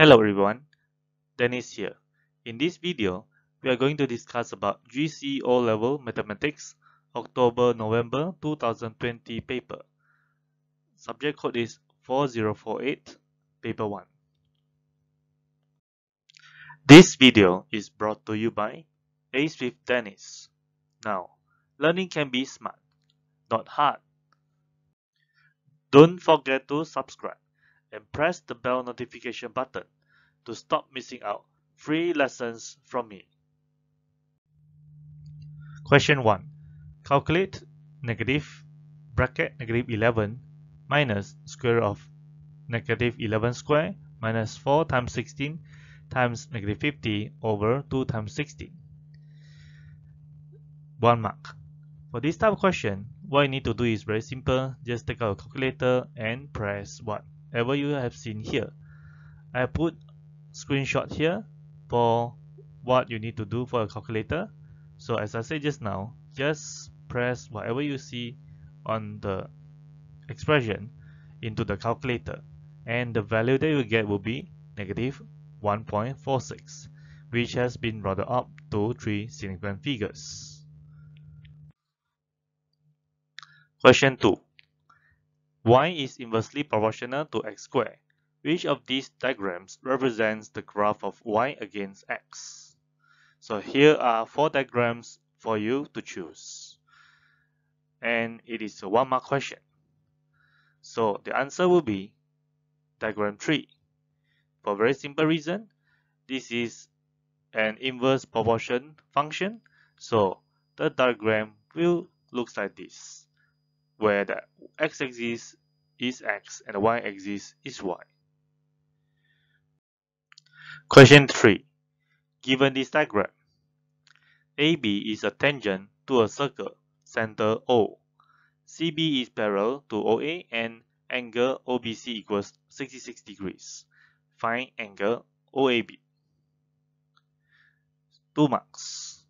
Hello everyone, Dennis here. In this video, we are going to discuss about GCE O Level Mathematics October-November 2020 paper. Subject code is 4048, paper 1. This video is brought to you by Ace with Dennis. Now, learning can be smart, not hard. Don't forget to subscribe and press the bell notification button to stop missing out free lessons from me. Question 1. Calculate (-11) minus square of (-11) square minus 4 times 16 times (-50) over 2 times 16. 1 mark. For this type of question, what you need to do is very simple. Just take out a calculator and press whatever you have seen here. I put screenshot here for what you need to do for a calculator. So as I said just now, just press whatever you see on the expression into the calculator, and the value that you get will be -1.46, which has been rounded up to 3 significant figures. Question 2. Y is inversely proportional to x squared. Which of these diagrams represents the graph of y against x? So here are 4 diagrams for you to choose. And it is a 1-mark question. So the answer will be diagram 3. For a very simple reason, this is an inverse proportion function. So the diagram will look like this, where the x-axis is x and the y-axis is y. Question 3. Given this diagram, AB is a tangent to a circle, center O. CB is parallel to OA and angle OBC equals 66 degrees. Find angle OAB. 2 marks.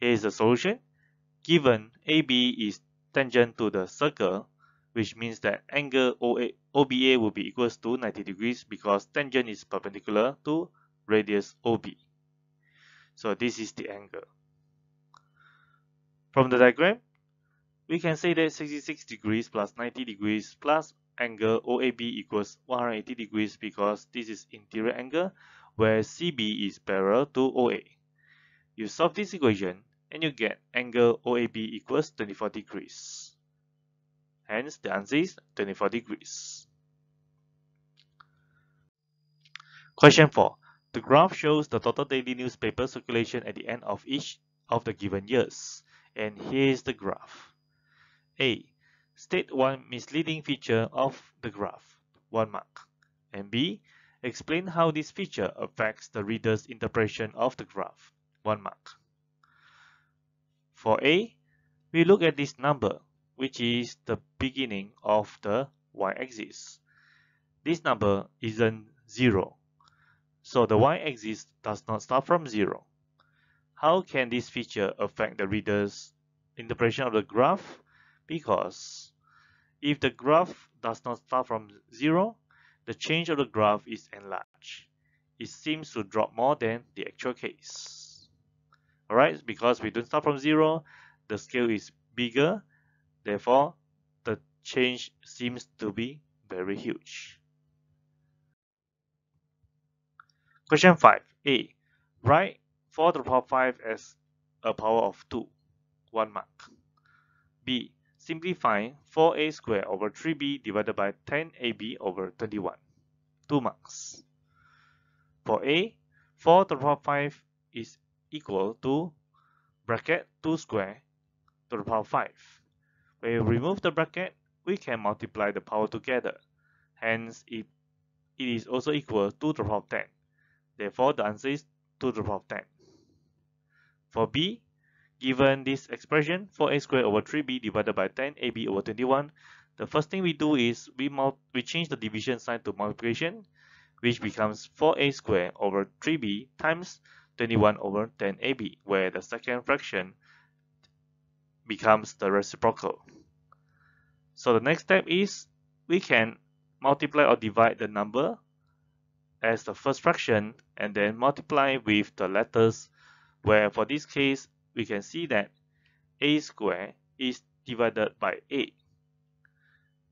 Here is the solution. Given AB is tangent to the circle, which means that angle OBA will be equals to 90 degrees because tangent is perpendicular to radius OB. So this is the angle. From the diagram, we can say that 66 degrees plus 90 degrees plus angle OAB equals 180 degrees because this is interior angle, where CB is parallel to OA. You solve this equation, and you get angle OAB equals 24 degrees. Hence, the answer is 24 degrees. Question 4. The graph shows the total daily newspaper circulation at the end of each of the given years. And here is the graph. A. State one misleading feature of the graph. 1 mark. And B. Explain how this feature affects the reader's interpretation of the graph. 1 mark. For A, we look at this number, which is the beginning of the y-axis. This number isn't 0, so the y-axis does not start from 0. How can this feature affect the reader's interpretation of the graph? Because if the graph does not start from 0, the change of the graph is enlarged. It seems to drop more than the actual case. Alright, because we don't start from 0, the scale is bigger, therefore the change seems to be very huge. Question 5. A. Write 4 to the power 5 as a power of 2. 1 mark. B. Simplify 4a squared over 3b divided by 10ab over 21. 2 marks. For A, 4 to the power 5 is equal to (2 squared) to the power 5. When you remove the bracket, we can multiply the power together. Hence, it is also equal to 2 to the power 10. Therefore, the answer is 2 to the power 10. For B, given this expression, 4a squared over 3b divided by 10ab over 21, the first thing we do is we change the division sign to multiplication, which becomes 4a squared over 3b times 21 over 10ab, where the second fraction becomes the reciprocal. So the next step is we can multiply or divide the number as the first fraction and then multiply with the letters, where for this case, we can see that a squared is divided by 8.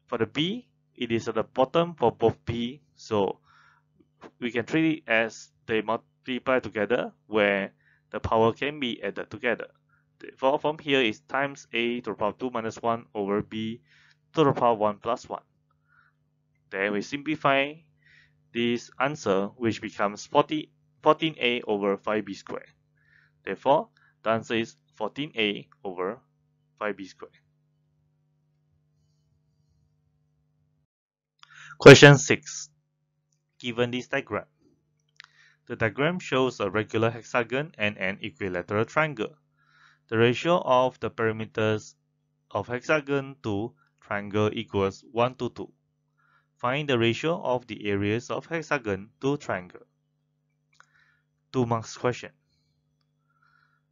For the b, it is at the bottom for both b, so we can treat it as they multiply together, where the power can be added together. Therefore, from here is times a to the power 2 minus 1 over b to the power 1 plus 1. Then we simplify this answer, which becomes 14a over 5b squared. Therefore, the answer is 14a over 5b squared. Question 6. Given this diagram. The diagram shows a regular hexagon and an equilateral triangle. The ratio of the perimeters of hexagon to triangle equals 1 to 2. Find the ratio of the areas of hexagon to triangle. 2 marks question.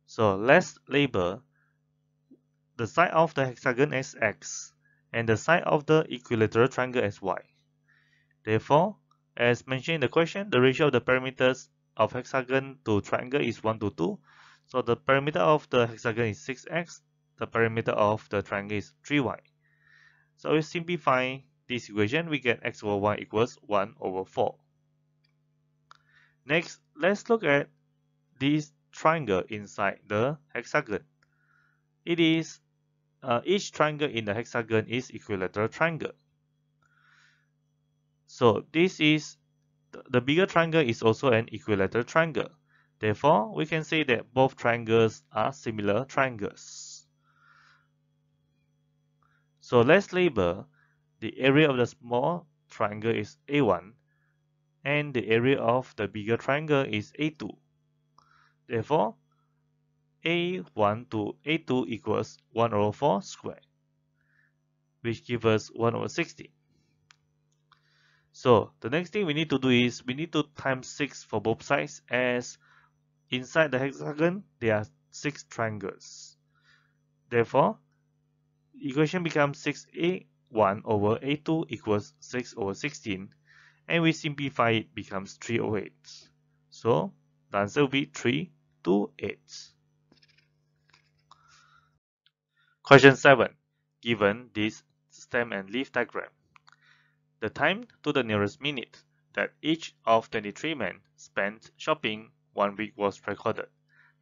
So let's label the side of the hexagon as x and the side of the equilateral triangle as y. Therefore, as mentioned in the question, the ratio of the perimeters of hexagon to triangle is 1 to 2. So the perimeter of the hexagon is 6x, the perimeter of the triangle is 3y. So we simplify this equation, we get x over y equals 1 over 4. Next, let's look at this triangle inside the hexagon. It is each triangle in the hexagon is equilateral triangle. So this is the bigger triangle is also an equilateral triangle. Therefore, we can say that both triangles are similar triangles. So let's label the area of the small triangle is A1 and the area of the bigger triangle is A2. Therefore, A1 to A2 equals 1 over 4 squared, which gives us 1 over 16. So the next thing we need to do is we need to times 6 for both sides, as inside the hexagon there are 6 triangles. Therefore, the equation becomes 6A 1 over A2 equals 6 over 16, and we simplify it becomes 3 over 8. So the answer will be 3 to 8. Question 7. Given this stem and leaf diagram, the time to the nearest minute that each of 23 men spent shopping one week was recorded.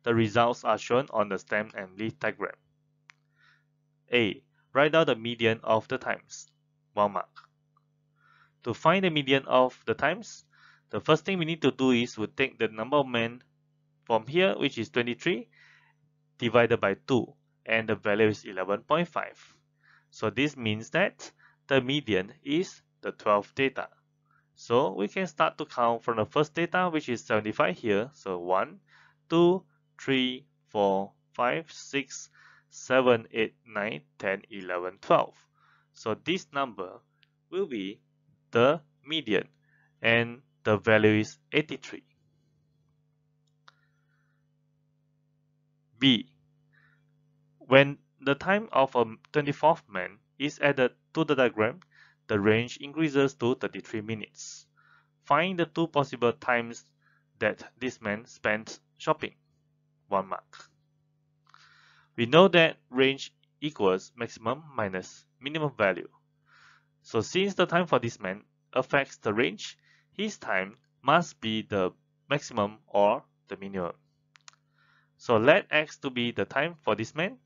The results are shown on the stem and leaf diagram. A. Write out the median of the times. 1 mark. To find the median of the times, the first thing we need to do is we take the number of men from here, which is 23, divided by 2, and the value is 11.5. So this means that the median is the 12th data. So we can start to count from the first data, which is 75 here. So 1, 2, 3, 4, 5, 6, 7, 8, 9, 10, 11, 12. So this number will be the median, and the value is 83. B. When the time of a 24th man is added to the diagram, the range increases to 33 minutes. Find the two possible times that this man spent shopping. 1 mark. We know that range equals maximum minus minimum value. So since the time for this man affects the range, his time must be the maximum or the minimum. So let x to be the time for this man.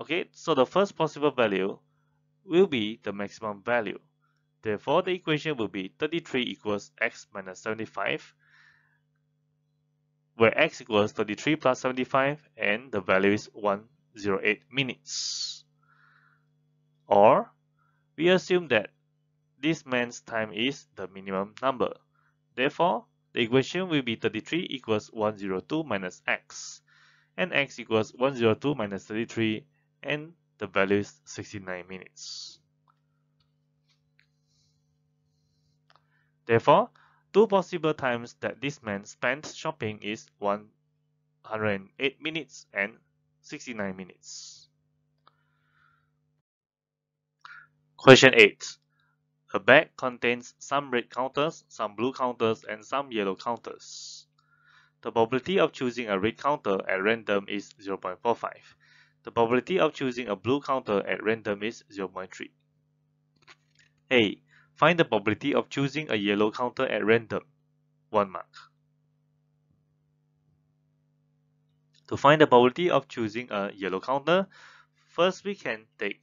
Okay, so the first possible value will be the maximum value. Therefore, the equation will be 33 equals x minus 75, where x equals 33 plus 75, and the value is 108 minutes. Or, we assume that this man's time is the minimum number. Therefore, the equation will be 33 equals 102 minus x, and x equals 102 minus 33, and the value is 69 minutes. Therefore, two possible times that this man spent shopping is 108 minutes and 69 minutes. Question 8. The bag contains some red counters, some blue counters, and some yellow counters. The probability of choosing a red counter at random is 0.45. The probability of choosing a blue counter at random is 0.3. A. Find the probability of choosing a yellow counter at random. 1 mark. To find the probability of choosing a yellow counter, first we can take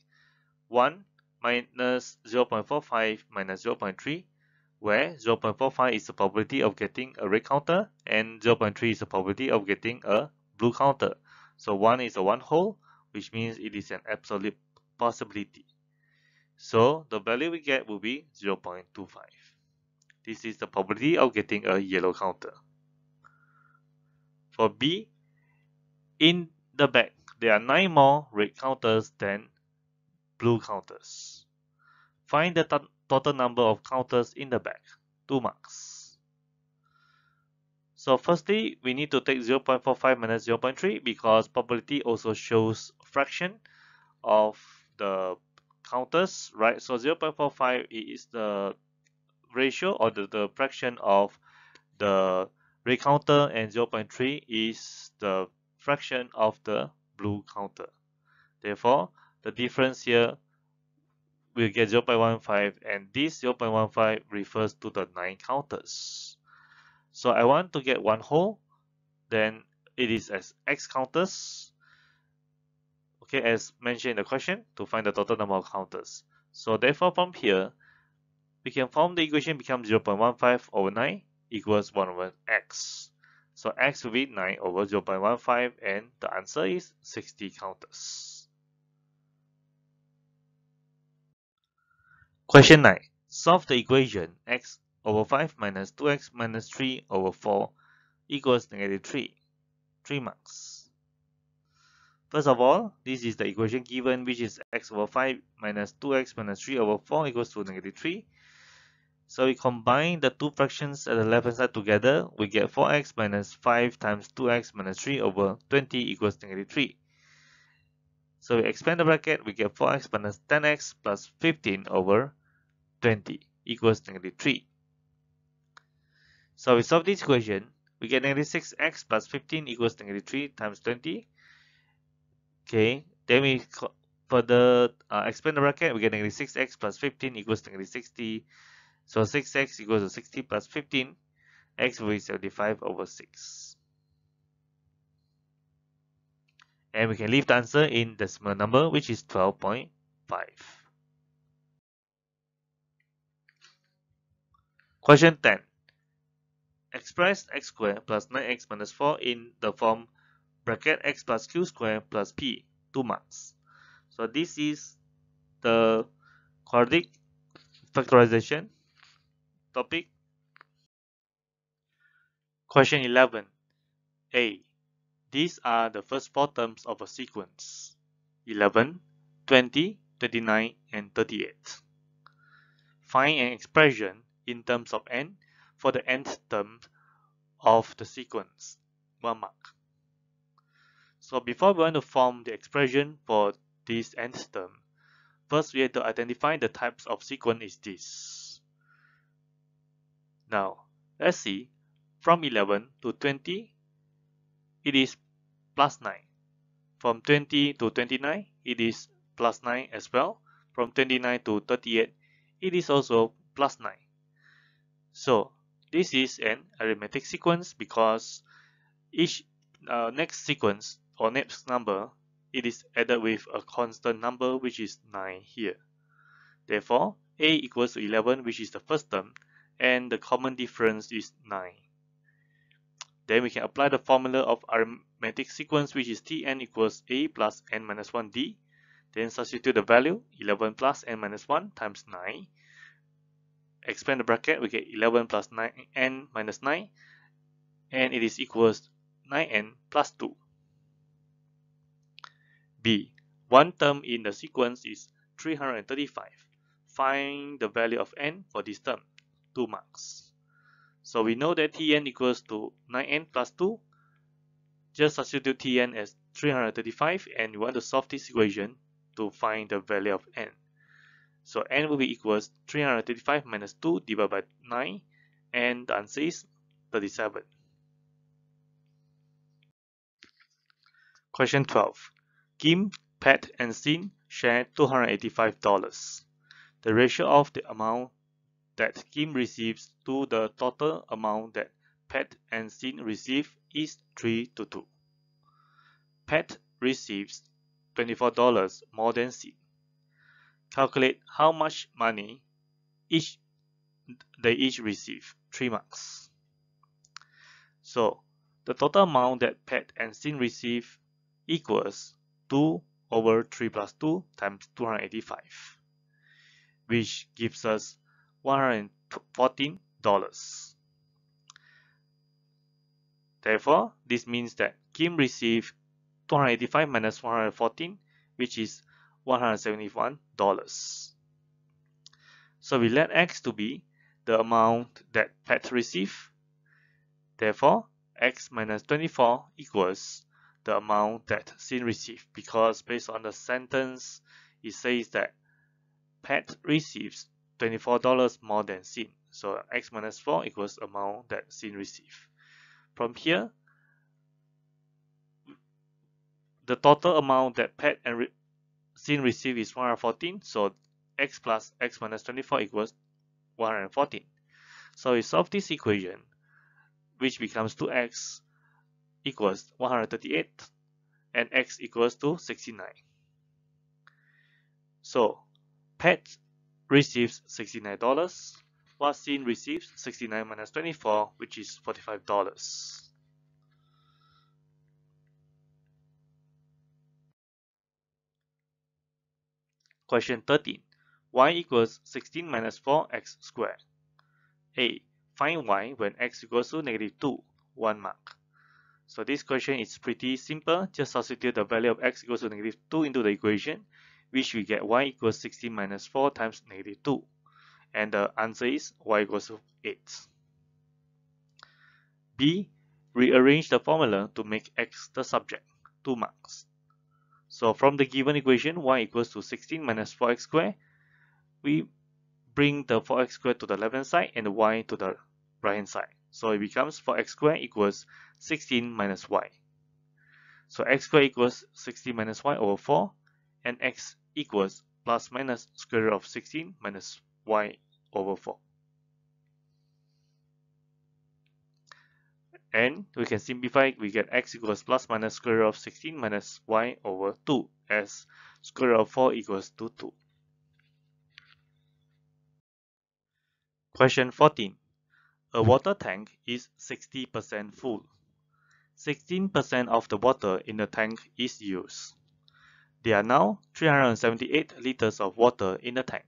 1 minus 0.45 minus 0.3, where 0.45 is the probability of getting a red counter and 0.3 is the probability of getting a blue counter. So 1 is a 1 whole, which means it is an absolute possibility. So the value we get will be 0.25. This is the probability of getting a yellow counter. For B, in the bag, there are 9 more red counters than blue counters. Find the total number of counters in the bag. 2 marks. So firstly, we need to take 0.45 minus 0.3 because probability also shows fraction of the counters, right? So 0.45 is the ratio or the fraction of the red counter, and 0.3 is the fraction of the blue counter. Therefore, the difference here will get 0.15, and this 0.15 refers to the 9 counters. So I want to get 1 whole, then it is as X counters. Okay, as mentioned in the question, to find the total number of counters. So therefore, from here, we can form the equation becomes 0.15 over 9 equals 1 over X. So X will be 9 over 0.15, and the answer is 60 counters. Question 9. Solve the equation X over 5 minus 2X minus 3 over 4 equals negative 3. 3 marks. First of all, this is the equation given, which is X over 5 minus 2X minus 3 over 4 equals to negative 3. So we combine the two fractions at the left hand side together, we get 4x minus 5 times 2x minus 3 over 20 equals negative 3. So we expand the bracket, we get 4x minus 10x plus 15 over 20 equals negative 3. So we solve this equation, we get negative 6x plus 15 equals negative 3 times 20. Okay, then we further expand the bracket, we get negative 6x plus 15 equals negative 60. So 6x equals to 60 plus 15, x will be 75 over 6. And we can leave the answer in decimal number, which is 12.5. Question 10. Express x squared plus 9x minus 4 in the form bracket x plus q squared plus p, 2 marks. So this is the quadratic factorization topic. Question 11. A. These are the first 4 terms of a sequence 11, 20, 29, and 38. Find an expression in terms of n for the nth term of the sequence. 1 mark. So before we want to form the expression for this nth term, first we have to identify the types of sequence is this. Now, let's see, from 11 to 20, it is plus 9. From 20 to 29, it is plus 9 as well. From 29 to 38, it is also plus 9. So, this is an arithmetic sequence because each next sequence or next number, it is added with a constant number, which is 9 here. Therefore, A equals to 11, which is the first term, and the common difference is 9. Then we can apply the formula of arithmetic sequence, which is Tn equals A plus n minus 1d. Then substitute the value 11 plus n minus 1 times 9. Expand the bracket, we get 11 plus 9n minus 9, and it is equals 9n plus 2. B. One term in the sequence is 335. Find the value of n for this term. 2 marks. So we know that Tn equals to 9n plus 2. Just substitute Tn as 335, and we want to solve this equation to find the value of n. So n will be equals 335 minus 2 divided by 9, and the answer is 37. Question 12. Kim, Pat, and Sin share $285. The ratio of the amount that Kim receives to the total amount that Pat and Sin receive is 3 to 2. Pat receives $24 more than Sin. Calculate how much money they each receive. 3 marks. So, the total amount that Pat and Sin receive equals 2 over 3 plus 2 times 285, which gives us $114. Therefore, this means that Kim received 285 minus 114, which is $171. So we let X to be the amount that Pat received. Therefore, X minus 24 equals the amount that Sin received, because based on the sentence, it says that Pat receives $24 more than Sin. So X minus 4 equals amount that Sin received. From here, the total amount that Pat and Sin received is 114, so X plus X minus 24 equals 114. So we solve this equation, which becomes 2X equals 138 and X equals to 69. So Pat receives $69, while Sin receives 69 minus 24, which is $45. Question 13. Y equals 16 minus 4x squared. A. Find y when x equals to negative 2. 1 mark. So this question is pretty simple. Just substitute the value of x equals to negative 2 into the equation, which we get y equals 16 minus 4 times negative 2. And the answer is y equals to 8. B. Rearrange the formula to make x the subject. 2 marks. So from the given equation, y equals to 16 minus 4x squared, we bring the 4x squared to the left-hand side and the y to the right-hand side. So it becomes 4x squared equals 16 minus y. So x squared equals 16 minus y over 4, and x equals plus minus square root of 16 minus y over 4. And we can simplify, we get x equals plus minus square root of 16 minus y over 2, as square root of 4 equals to 2. Question 14. A water tank is 60% full. 16% of the water in the tank is used. There are now 378 liters of water in the tank.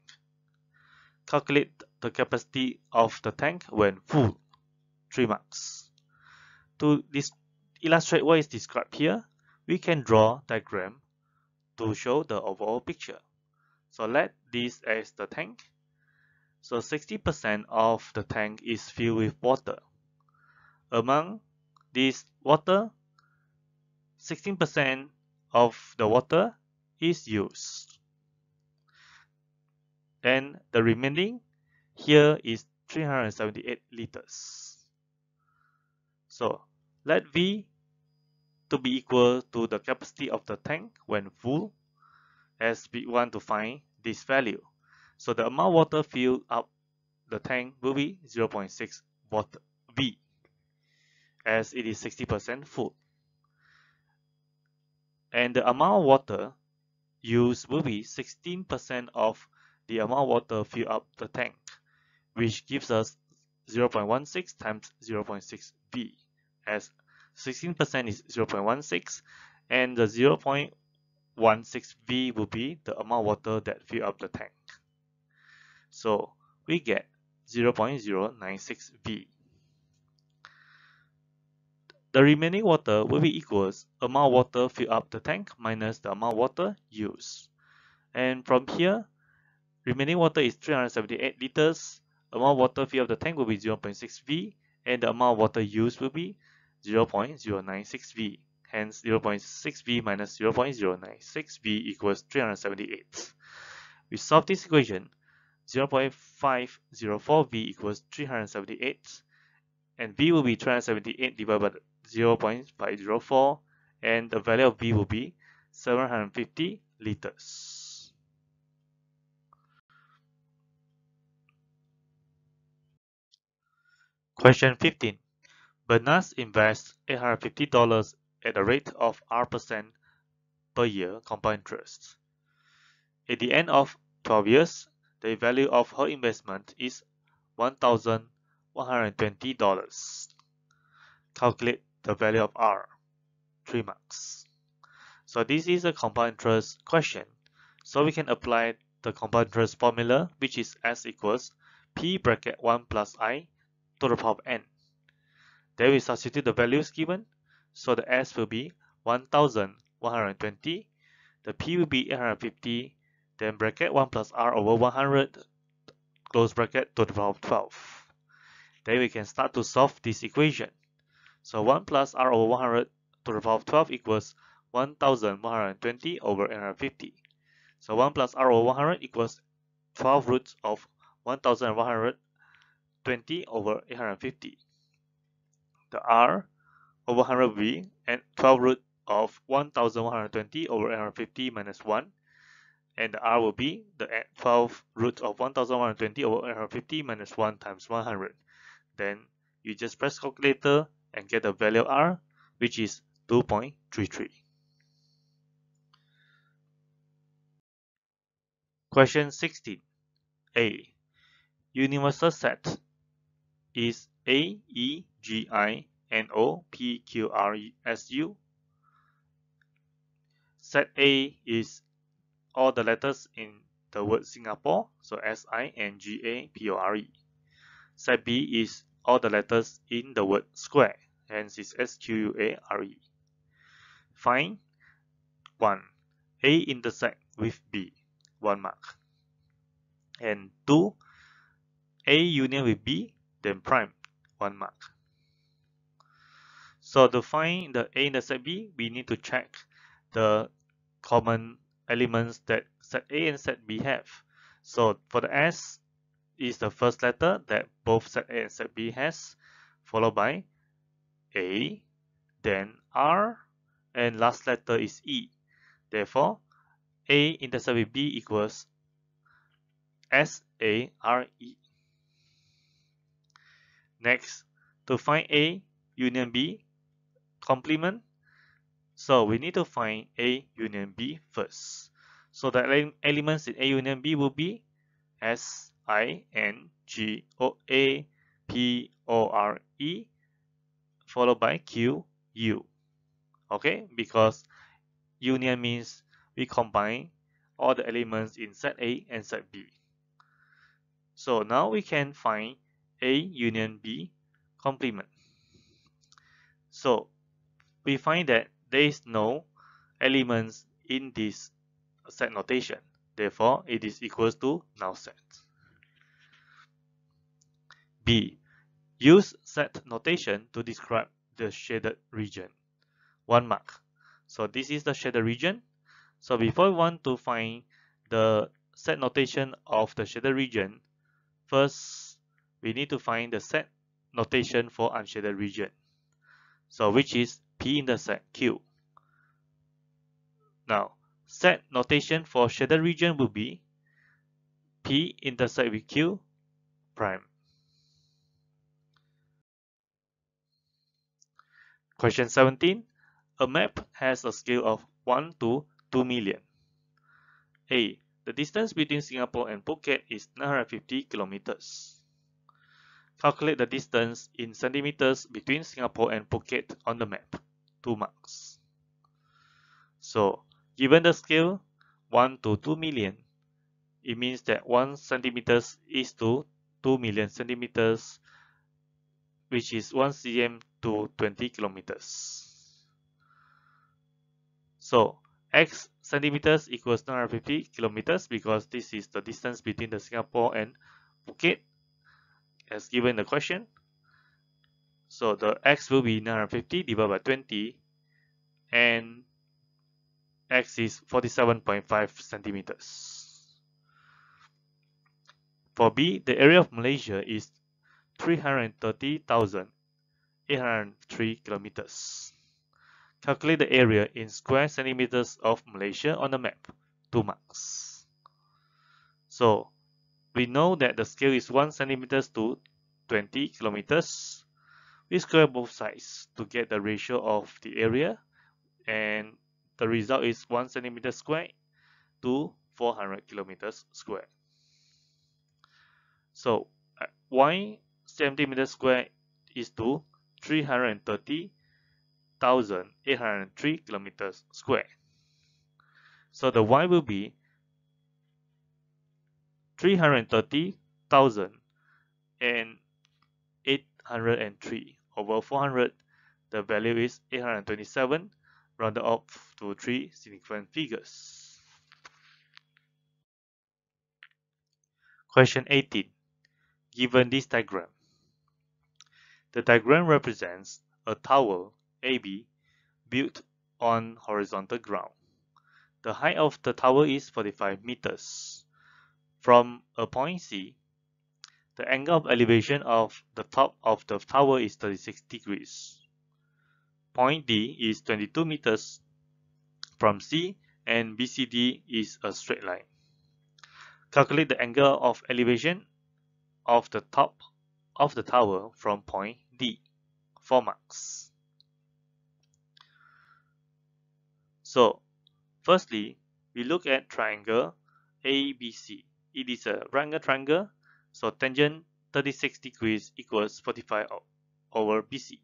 Calculate the capacity of the tank when full. 3 marks. To illustrate what is described here, we can draw a diagram to show the overall picture. So let this as the tank. So 60% of the tank is filled with water. Among this water, 16% of the water is used. And the remaining here is 378 liters. So let V to be equal to the capacity of the tank when full, as we want to find this value. So the amount of water filled up the tank will be 0.6 V, as it is 60% full. And the amount of water used will be 16% of the amount of water filled up the tank, which gives us 0.16 times 0.6 V. As 16% is 0.16, and the 0.16 V will be the amount of water that fill up the tank. So we get 0.096 V. The remaining water will be equals amount of water fill up the tank minus the amount of water used. And from here, remaining water is 378 liters. Amount of water fill up the tank will be 0.6 V. And the amount of water used will be 0.096 V. Hence, 0.6 V minus 0.096 V equals 378. We solve this equation. 0.504b equals 378, and b will be 378 divided by 0.504, and the value of b will be 750 liters. Question 15. Bernas invests $850 at the rate of R% per year compound interest. At the end of 12 years, the value of her investment is $1,120. Calculate the value of R. 3 marks. So this is a compound interest question. So we can apply the compound interest formula, which is S equals P bracket 1 plus I to the power of N. Then we substitute the values given. So the S will be 1,120. The P will be 850. Then bracket 1 plus R over 100, close bracket to the power of 12. Then we can start to solve this equation. So 1 plus R over 100 to the power of 12 equals 1,120 over 850. So 1 plus R over 100 equals 12 roots of 1,120 over 850. The R over 100 will be 12 root of 1,120 over 850 minus 1. And the R will be the 12 root of 1,120 over 850 minus 1 times 100. Then you just press calculator and get the value of R, which is 2.33. Question 16. A. Universal set is A, E, G, I, N, O, P, Q, R, S, U. Set A is all the letters in the word Singapore, so S-I-N-G-A-P-O-R-E. Set B is all the letters in the word square, hence it's S-Q-U-A-R-E. Find 1. A intersect with B, 1 mark. And 2. A union with B, then prime, 1 mark. So to find the A intersect B, we need to check the common elements that set A and set B have. So for the S is the first letter that both set A and set B has, followed by A, then R, and last letter is E. Therefore, A intersect with B equals S A R E. Next, to find A union B complement, so we need to find A union B first. So the elements in A union B will be S, I, N, G, O, A, P, O, R, E, followed by Q, U. Okay, because union means we combine all the elements in set A and set B. So now we can find A union B complement. So we find that there is no elements in this set notation. Therefore, it is equals to null set. B. Use set notation to describe the shaded region. 1 mark. So this is the shaded region. So before we want to find the set notation of the shaded region, first we need to find the set notation for unshaded region. So which is P intersect Q. Now, set notation for shaded region will be P intersect with Q prime. Question 17. A map has a scale of 1 to 2 million. A. The distance between Singapore and Phuket is 950 kilometers. Calculate the distance in centimeters between Singapore and Phuket on the map. 2 marks. So, given the scale 1 to 2 million, it means that 1 centimeters is to 2 million centimeters, which is 1 cm to 20 kilometers. So, x centimeters equals 950 kilometers because this is the distance between the Singapore and Phuket, as given the question. So the x will be 950 divided by 20, and x is 47.5 centimeters. For B, the area of Malaysia is 330,803 kilometers. Calculate the area in square centimeters of Malaysia on the map. 2 marks. So, we know that the scale is 1 centimeters to 20 kilometers. We square both sides to get the ratio of the area, and the result is 1 centimeter squared to 400 kilometers squared. So, y centimeter squared is to 330,803 kilometers squared. So, the y will be 330,803 over 400. The value is 827, rounded up to 3 significant figures. Question 18. Given this diagram, the diagram represents a tower AB built on horizontal ground. The height of the tower is 45 meters. From a point C, the angle of elevation of the top of the tower is 36 degrees. Point D is 22 meters from C, and BCD is a straight line. Calculate the angle of elevation of the top of the tower from point D. 4 marks. So, firstly, we look at triangle ABC. It is a right angle triangle. So tangent 36 degrees equals 45 over BC.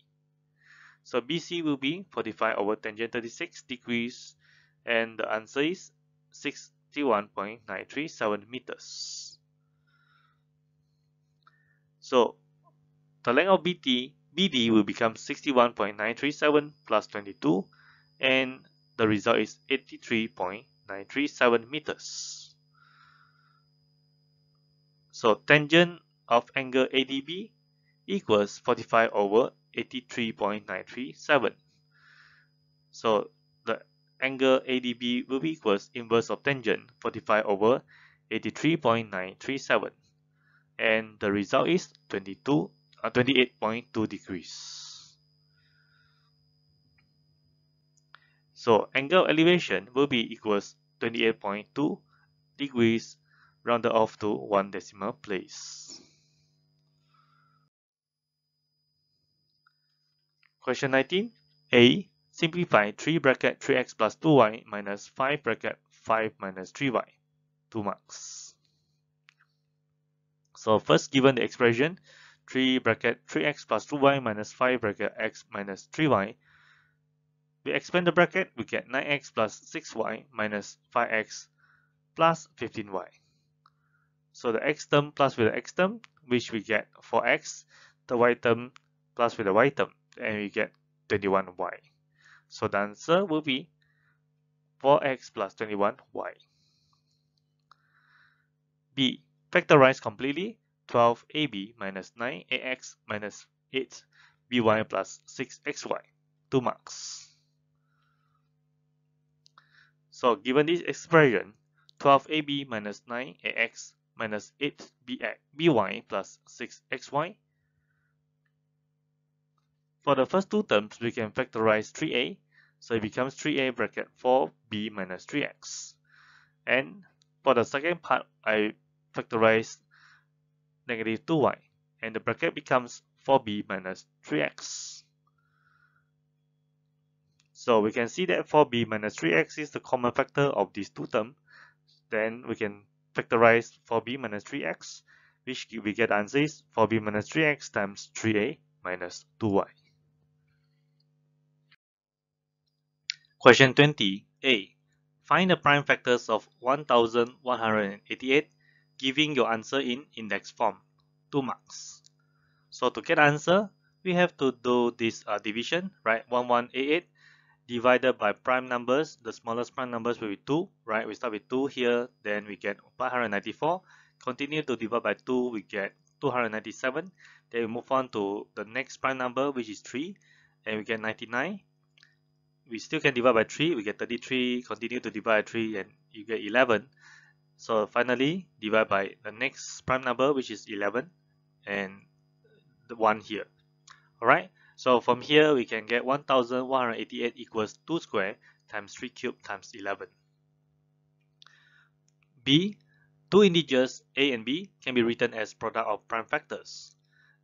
So BC will be 45 over tangent 36 degrees, and the answer is 61.937 meters. So the length of BD will become 61.937 plus 22, and the result is 83.937 meters. So tangent of angle ADB equals 45 over 83.937. So the angle ADB will be equals inverse of tangent 45 over 83.937, and the result is 28.2 degrees. So angle elevation will be equals 28.2 degrees, rounded off to 1 decimal place. Question 19. A. Simplify 3 bracket 3x plus 2y minus 5 bracket 5 minus 3y. 2 marks. So first given the expression 3 bracket 3x plus 2y minus 5 bracket x minus 3y. We expand the bracket, we get 9x plus 6y minus 5x plus 15y. So the x term plus with the x term, which we get 4x, the y term plus with the y term, and we get 21y. So the answer will be 4x plus 21y. B. Factorize completely 12ab minus 9ax minus 8by plus 6xy. 2 marks. So given this expression, 12ab minus 9ax minus 8by plus 6xy. For the first two terms, we can factorize 3a, so it becomes 3a bracket 4b minus 3x. And for the second part, I factorize negative 2y, and the bracket becomes 4b minus 3x. So we can see that 4b minus 3x is the common factor of these two terms. Then we can factorize 4b minus 3x, which we get answer is 4b minus 3x times 3a minus 2y. Question 20. A. Find the prime factors of 1188, giving your answer in index form. 2 marks. So to get answer, we have to do this division, right? 1188 divided by prime numbers. The smallest prime numbers will be 2, right? We start with 2 here, then we get 594. Continue to divide by 2, we get 297. Then we move on to the next prime number, which is 3, and we get 99. We still can divide by 3, we get 33. Continue to divide by 3, and you get 11. So finally divide by the next prime number, which is 11, and the one here. Alright, so from here we can get 1188 equals 2 squared times 3 cubed times 11. B, two integers a and b can be written as product of prime factors.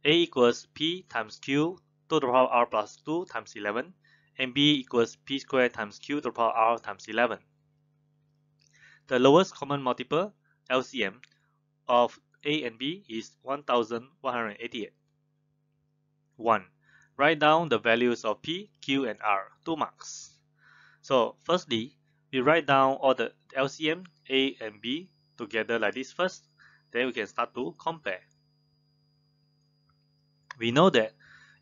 A equals p times q to the power r plus 2 times 11, and b equals p squared times q to the power r times 11. The lowest common multiple, LCM, of a and b is 1188. 1. Write down the values of p, q, and r, 2 marks. So firstly, we write down all the LCM a and b together like this first, then we can start to compare. We know that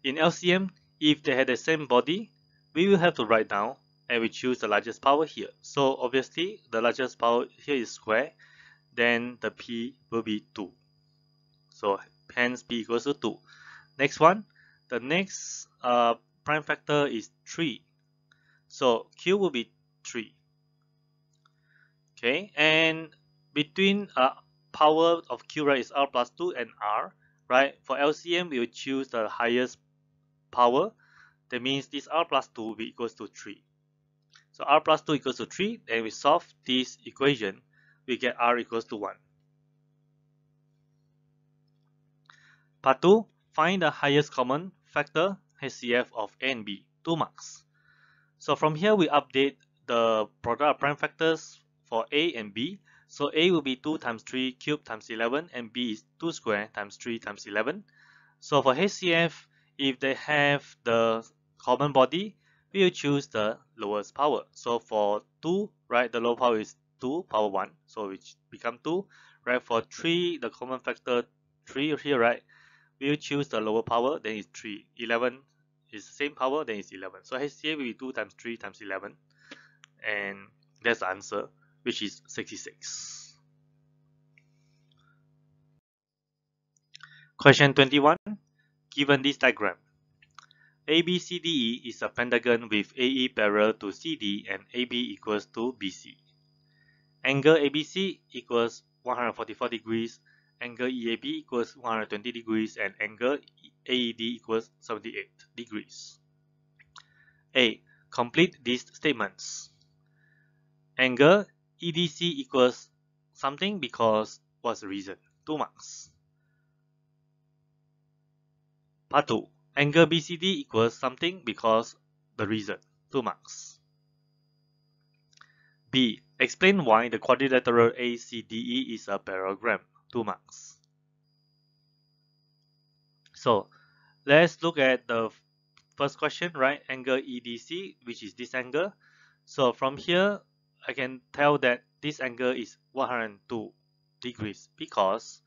in LCM, if they had the same body, we will have to write down, and we choose the largest power here. So obviously the largest power here is square, then the p will be 2. So hence p equals to 2. Next one, the next prime factor is 3. So q will be 3. Okay, and between power of q, right, is r plus 2 and r, right? For LCM, we will choose the highest power. That means this r plus 2 will be equals to 3. So r plus 2 equals to 3, and we solve this equation, we get r equals to 1. Part 2, find the highest common factor, HCF of a and b, 2 marks. So from here, we update the product of prime factors for a and b. So a will be 2 times 3 cubed times 11, and b is 2 squared times 3 times 11. So for HCF, if they have the common body, we will choose the lowest power. So for 2, right, the low power is 2 power 1, so which become 2, right? For 3, the common factor 3 here, right, we will choose the lower power, then it's 3. 11 is the same power, then it's 11. So HCF will be 2 times 3 times 11, and that's the answer, which is 66. Question 21. Given this diagram, ABCDE is a pentagon with AE parallel to CD and AB equals to BC. Angle ABC equals 144 degrees, angle EAB equals 120 degrees, and angle AED equals 78 degrees. A. Complete these statements. Angle EDC equals something because what's the reason? 2 marks. Part 2. Angle BCD equals something because the reason. 2 marks. B. Explain why the quadrilateral ACDE is a parallelogram. 2 marks. So let's look at the first question, right? Angle EDC, which is this angle. So from here, I can tell that this angle is 102 degrees because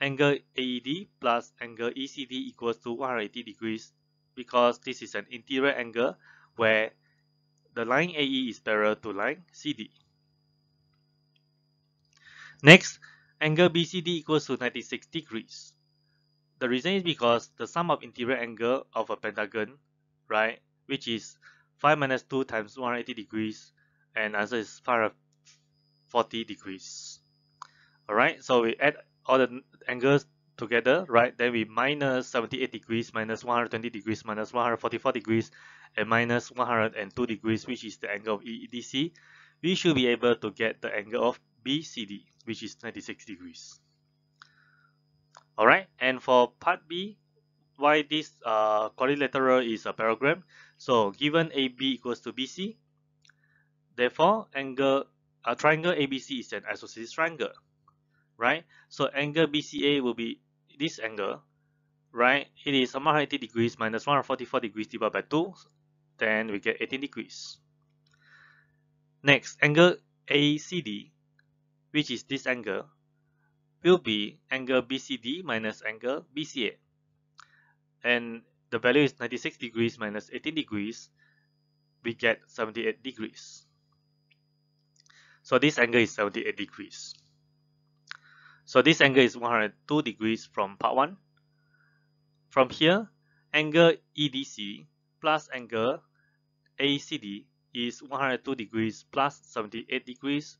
angle AED plus angle ECD equals to 180 degrees, because this is an interior angle where the line AE is parallel to line CD. Next, angle BCD equals to 96 degrees. The reason is because the sum of interior angle of a pentagon, right, which is 5 minus 2 times 180 degrees, and answer is 540 degrees. Alright, so we add all the angles together, right, then we minus 78 degrees, minus 120 degrees, minus 144 degrees, and minus 102 degrees, which is the angle of EDC. We should be able to get the angle of BCD, which is 96 degrees. Alright, and for part B, why this quadrilateral is a parallelogram? So given AB equals to BC, therefore triangle ABC is an isosceles triangle, right? So angle BCA will be this angle, right? It is 180 degrees minus 144 degrees divided by 2, then we get 18 degrees. Next, angle ACD, which is this angle, will be angle BCD minus angle BCA, and the value is 96 degrees minus 18 degrees, we get 78 degrees. So this angle is 78 degrees. So this angle is 102 degrees from part 1. From here, angle EDC plus angle ACD is 102 degrees plus 78 degrees,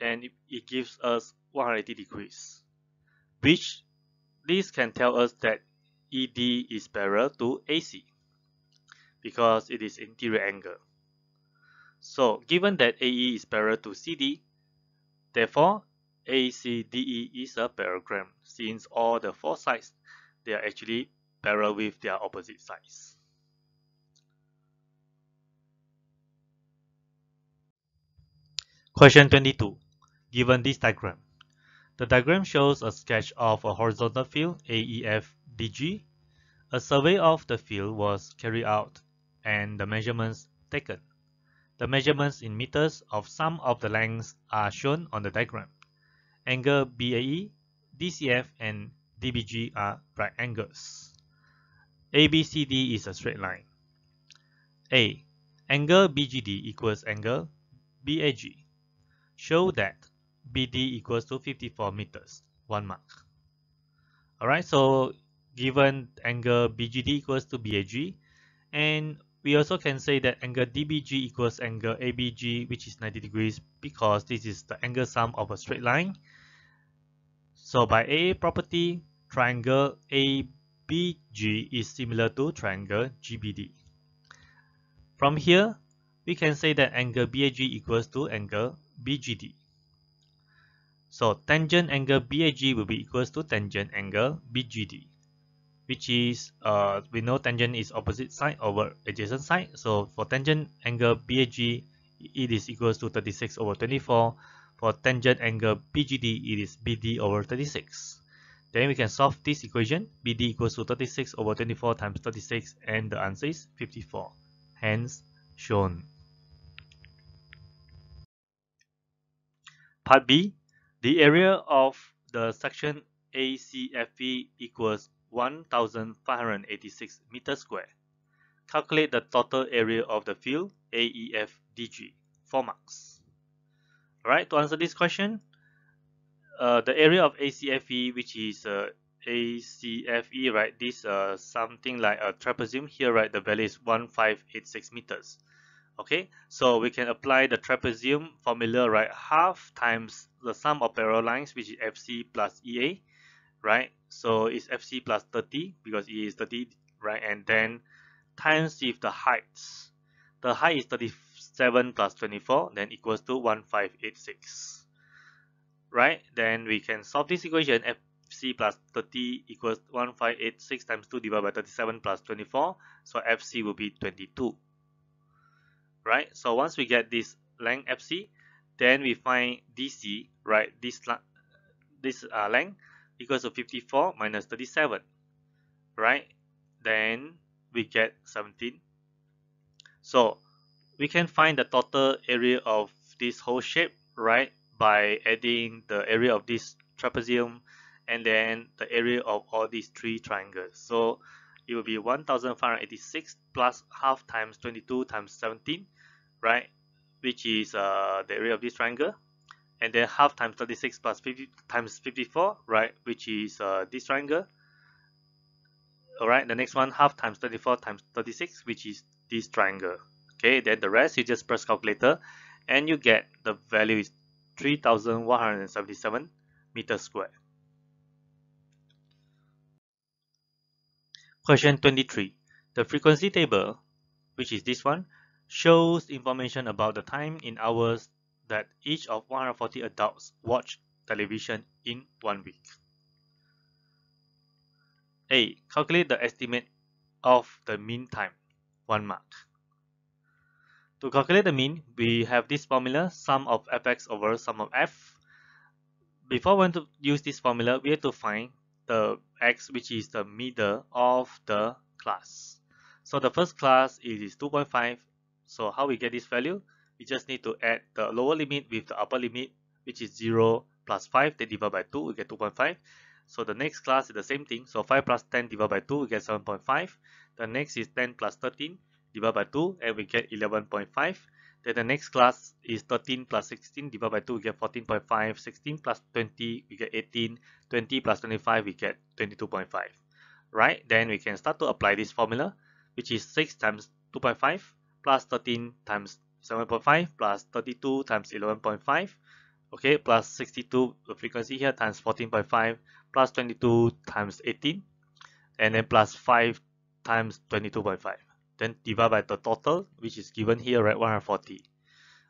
and it gives us 180 degrees, which this can tell us that ED is parallel to AC because it is interior angle. So given that AE is parallel to CD, therefore ACDE is a parallelogram, since all the four sides, they are actually parallel with their opposite sides. Question 22. Given this diagram, the diagram shows a sketch of a horizontal field AEFDG. A survey of the field was carried out and the measurements taken. The measurements in meters of some of the lengths are shown on the diagram. Angle BAE, DCF, and DBG are right angles. ABCD is a straight line. A. Angle BGD equals angle BAG. Show that BD equals to 54 meters. 1 mark. Alright, so given angle BGD equals to BAG, and we also can say that angle DBG equals angle ABG, which is 90 degrees because this is the angle sum of a straight line. So by AA property, triangle ABG is similar to triangle GBD. From here, we can say that angle BAG equals to angle BGD. So tangent angle BAG will be equals to tangent angle BGD, which is, we know tangent is opposite side over adjacent side. So for tangent angle BAG, it is equals to 36 over 24. For tangent angle BGD, it is BD over 36. Then we can solve this equation. BD equals to 36 over 24 times 36, and the answer is 54, hence shown. Part B, the area of the section ACFE equals 1586 meters square. Calculate the total area of the field AEFDG. 4 marks. Alright, to answer this question, the area of ACFE, which is ACFE, right? This something like a trapezium here, right? The value is 1586 meters. Okay, so we can apply the trapezium formula, right? Half times the sum of parallel lines, which is FC plus EA. Right, so it's FC plus 30 because EA is 30, right? And then times if the heights, the height is 37 plus 24, then equals to 1586. Right, then we can solve this equation. FC plus 30 equals 1586 times 2 divided by 37 plus 24, so FC will be 22. Right, so once we get this length FC, then we find DC, right? This length equals to 54 minus 37, right? Then we get 17. So we can find the total area of this whole shape, right, by adding the area of this trapezium and then the area of all these three triangles. So it will be 1586 plus half times 22 times 17, right, which is the area of this triangle. And then half times 36 plus 50 times 54, right, which is this triangle. Alright, the next one, half times 34 times 36, which is this triangle. Okay, then the rest, you just press calculator and you get the value is 3177 meters square. Question 23. The frequency table, which is this one, shows information about the time in hours that each of 140 adults watch television in 1 week. A. Calculate the estimate of the mean time. 1 mark. To calculate the mean, we have this formula, sum of fx over sum of f. Before we want to use this formula, we have to find the x, which is the middle of the class. So the first class is 2.5. So how we get this value? We just need to add the lower limit with the upper limit, which is 0 plus 5, then divide by 2, we get 2.5. So the next class is the same thing. So 5 plus 10 divided by 2, we get 7.5. The next is 10 plus 13 divided by 2, and we get 11.5. Then the next class is 13 plus 16 divided by 2, we get 14.5. 16 plus 20, we get 18. 20 plus 25, we get 22.5. Right? Then we can start to apply this formula, which is 6 times 2.5 plus 13 times 7.5 plus 32 times 11.5, okay, plus 62 frequency here times 14.5 plus 22 times 18, and then plus 5 times 22.5, then divide by the total, which is given here, right, 140.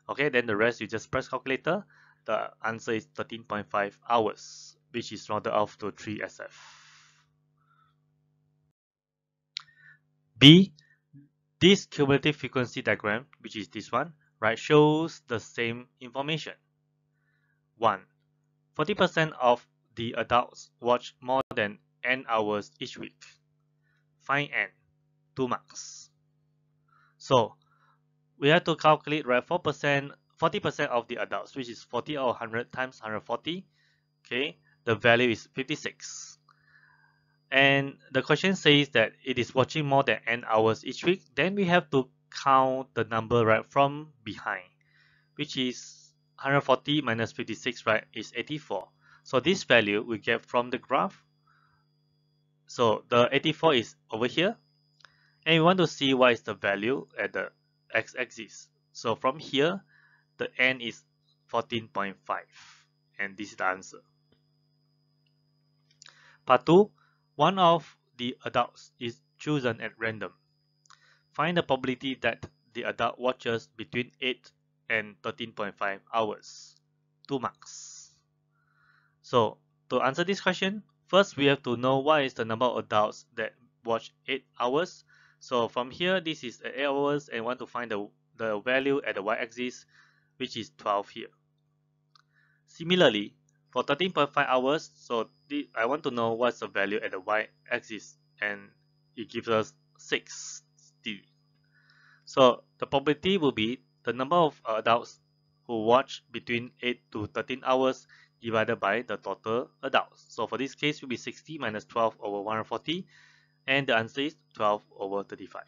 Okay, then the rest you just press calculator. The answer is 13.5 hours, which is rounded off to 3 SF. B, this cumulative frequency diagram, which is this one, right, shows the same information. 1. 40% of the adults watch more than N hours each week. Find N. 2 marks. So, we have to calculate, right, 40% of the adults, which is 40 or 100 times 140. Okay, the value is 56. And the question says that it is watching more than N hours each week. Then we have to count the number, right, from behind, which is 140 minus 56, right, is 84. So this value we get from the graph. So the 84 is over here, and we want to see what is the value at the x-axis. So from here, the N is 14.5, and this is the answer. Part 2. One of the adults is chosen at random. Find the probability that the adult watches between 8 and 13.5 hours. 2 marks. So, to answer this question, first we have to know what is the number of adults that watch 8 hours. So, from here, this is 8 hours, and want to find the value at the y-axis, which is 12 here. Similarly, for 13.5 hours, so I want to know what's the value at the y-axis, and it gives us 6. So the probability will be the number of adults who watch between 8 to 13 hours divided by the total adults. So for this case, it will be 60 minus 12 over 140, and the answer is 12 over 35.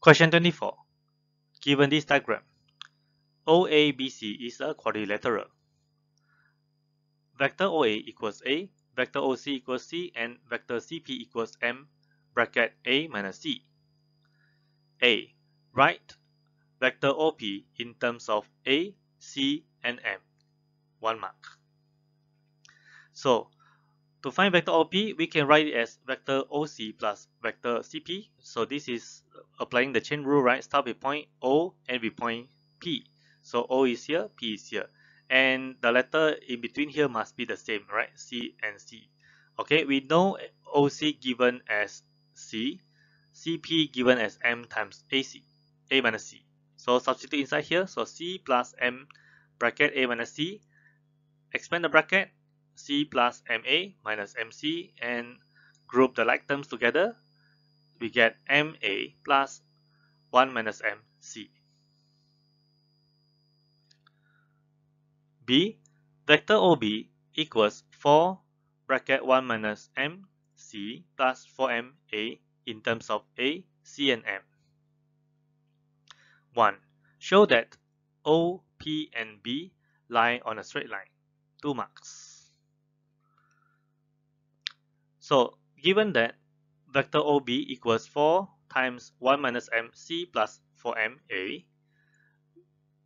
Question 24. Given this diagram, OABC is a quadrilateral. Vector OA equals A, vector OC equals C, and vector CP equals M, bracket A minus C. A. Write vector OP in terms of A, C, and M. 1 mark. So, to find vector OP, we can write it as vector OC plus vector CP. So, this is applying the chain rule, right? Start with point O and with point P. So, O is here, P is here. And the letter in between here must be the same, right? C and C. Okay, we know OC given as C, CP given as M times AC, A minus C. So, substitute inside here. So, C plus M bracket A minus C. Expand the bracket. C plus MA minus MC, and group the like terms together, we get MA plus 1 minus MC. B. Vector OB equals 4 bracket 1 minus MC plus 4MA in terms of A, C, and M. 1. Show that O, P, and B lie on a straight line. 2 marks. So, given that vector OB equals 4 times 1 minus MC plus 4MA,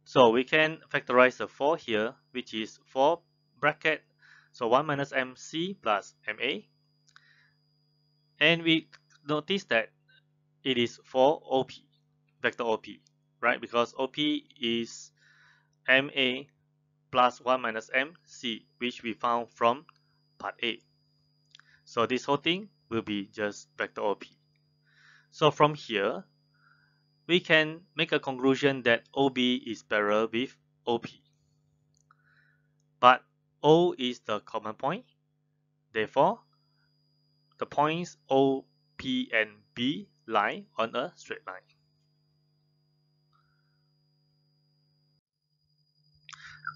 so we can factorize the 4 here, which is 4 bracket, so 1 minus MC plus MA. And we notice that it is 4 OP, vector OP, right? Because OP is MA plus 1 minus MC, which we found from part A. So this whole thing will be just vector OP. So from here, we can make a conclusion that OB is parallel with OP. But O is the common point. Therefore, the points O, P, and B lie on a straight line.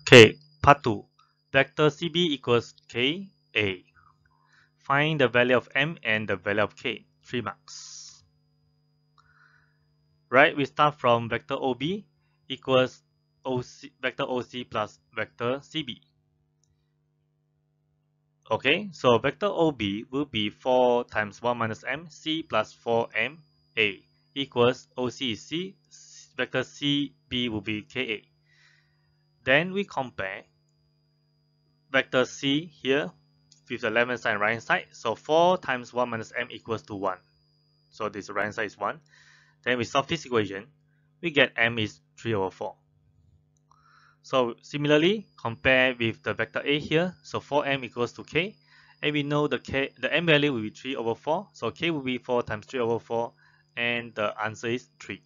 Okay, part 2. Vector CB equals KA. Find the value of M and the value of K. 3 marks. Right, we start from vector OB equals OC, vector OC plus vector CB. Okay, so vector OB will be 4 times 1 minus MC plus 4MA equals OC is C, vector CB will be KA. Then we compare vector C here with the left hand side and right hand side. So 4 times 1 minus m equals to 1. So this right hand side is 1. Then we solve this equation. We get m is 3/4. So similarly, compare with the vector A here. So 4m equals to k. And we know the m value will be 3/4. So k will be 4 times 3/4. And the answer is 3.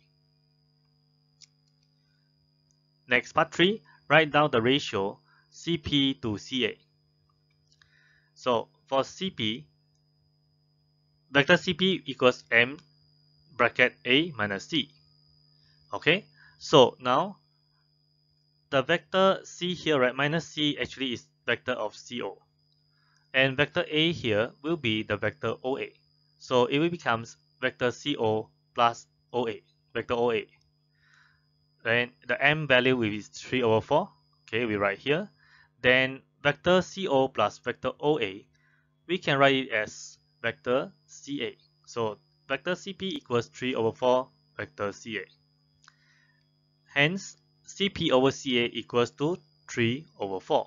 Next, part 3. Write down the ratio CP to CA. So for CP, vector CP equals m bracket A minus C. Okay, so now the vector C here, right, minus C actually is vector of CO. And vector A here will be the vector OA. So it will becomes vector CO plus OA, vector OA. Then the m value will be 3/4. Okay, we write here. Then vector CO plus vector OA, we can write it as vector CA. So vector CP equals 3/4 vector CA. Hence, CP over CA equals to 3/4.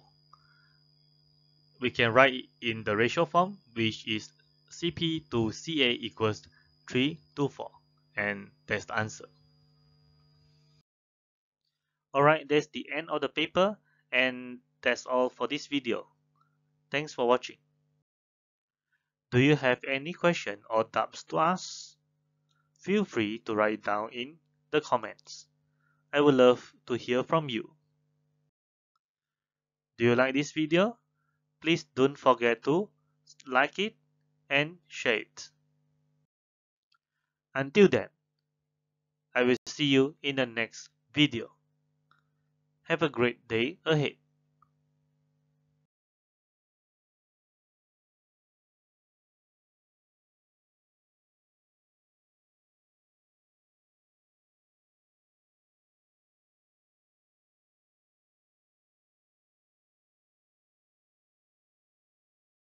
We can write it in the ratio form, which is CP to CA equals 3/4. And that's the answer. Alright, that's the end of the paper, and that's all for this video. Thanks for watching. Do you have any question or doubts to ask? Feel free to write it down in the comments. I would love to hear from you. Do you like this video? Please don't forget to like it and share it. Until then, I will see you in the next video. Have a great day ahead.